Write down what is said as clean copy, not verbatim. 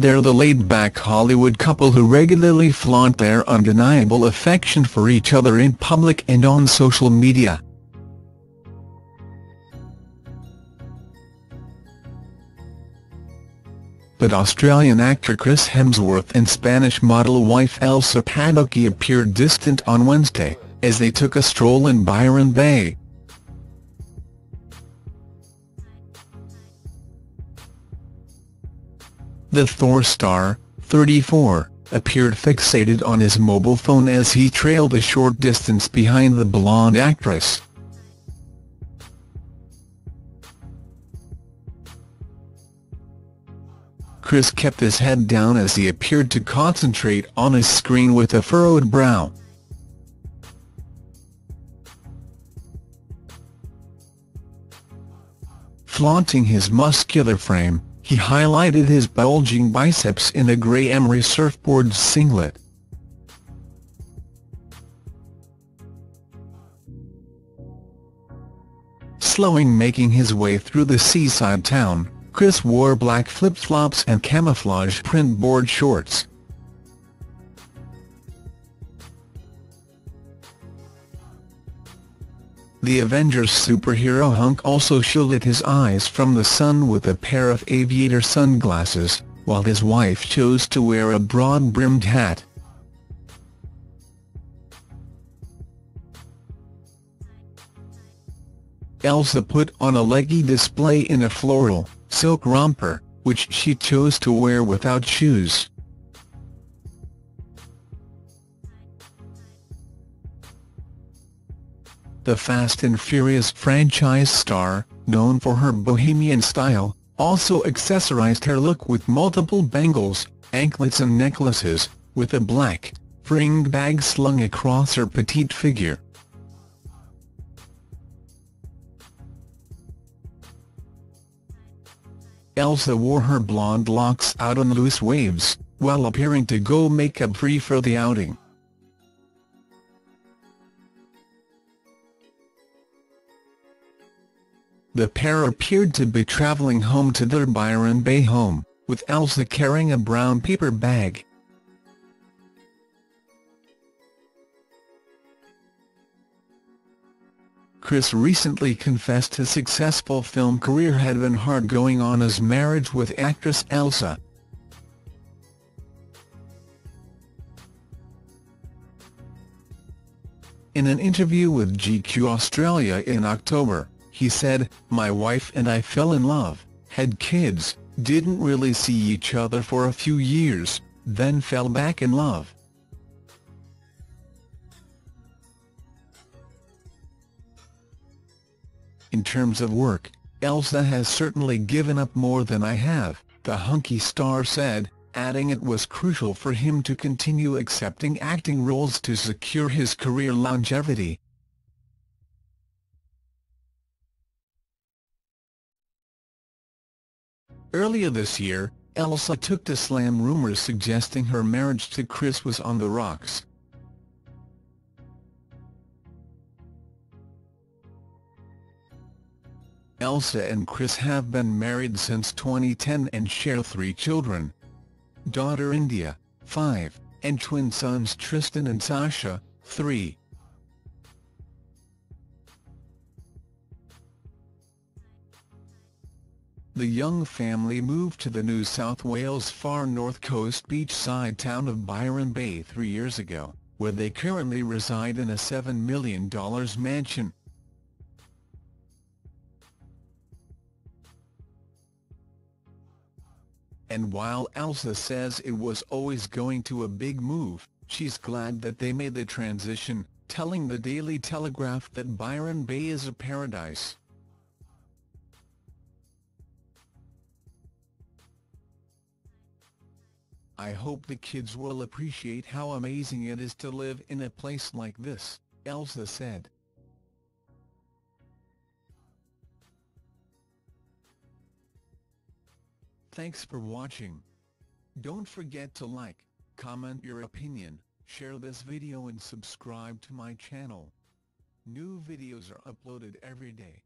They're the laid-back Hollywood couple who regularly flaunt their undeniable affection for each other in public and on social media. But Australian actor Chris Hemsworth and Spanish model wife Elsa Pataky appeared distant on Wednesday, as they took a stroll in Byron Bay. The Thor star, 34, appeared fixated on his mobile phone as he trailed a short distance behind the blonde actress. Chris kept his head down as he appeared to concentrate on his screen with a furrowed brow. Flaunting his muscular frame, he highlighted his bulging biceps in a grey Emery Surfboards singlet. Slowing making his way through the seaside town, Chris wore black flip-flops and camouflage print board shorts. The Avengers superhero hunk also shielded his eyes from the sun with a pair of aviator sunglasses, while his wife chose to wear a broad-brimmed hat. Elsa put on a leggy display in a floral, silk romper, which she chose to wear without shoes. The Fast and Furious franchise star, known for her bohemian style, also accessorized her look with multiple bangles, anklets and necklaces, with a black, fringed bag slung across her petite figure. Elsa wore her blonde locks out on loose waves, while appearing to go makeup-free for the outing. The pair appeared to be travelling home to their Byron Bay home, with Elsa carrying a brown paper bag. Chris recently confessed his successful film career had been hard going on his marriage with actress Elsa. In an interview with GQ Australia in October, he said, "My wife and I fell in love, had kids, didn't really see each other for a few years, then fell back in love. In terms of work, Elsa has certainly given up more than I have," the hunky star said, adding it was crucial for him to continue accepting acting roles to secure his career longevity. Earlier this year, Elsa took to slam rumors suggesting her marriage to Chris was on the rocks. Elsa and Chris have been married since 2010 and share 3 children. Daughter India, 5, and twin sons Tristan and Sasha, 3. The young family moved to the New South Wales far north coast beachside town of Byron Bay 3 years ago, where they currently reside in a $7 million mansion. And while Elsa says it was always going to a big move, she's glad that they made the transition, telling the Daily Telegraph that Byron Bay is a paradise. "I hope the kids will appreciate how amazing it is to live in a place like this," Elsa said. Thanks for watching. Don't forget to like, comment your opinion, share this video and subscribe to my channel. New videos are uploaded every day.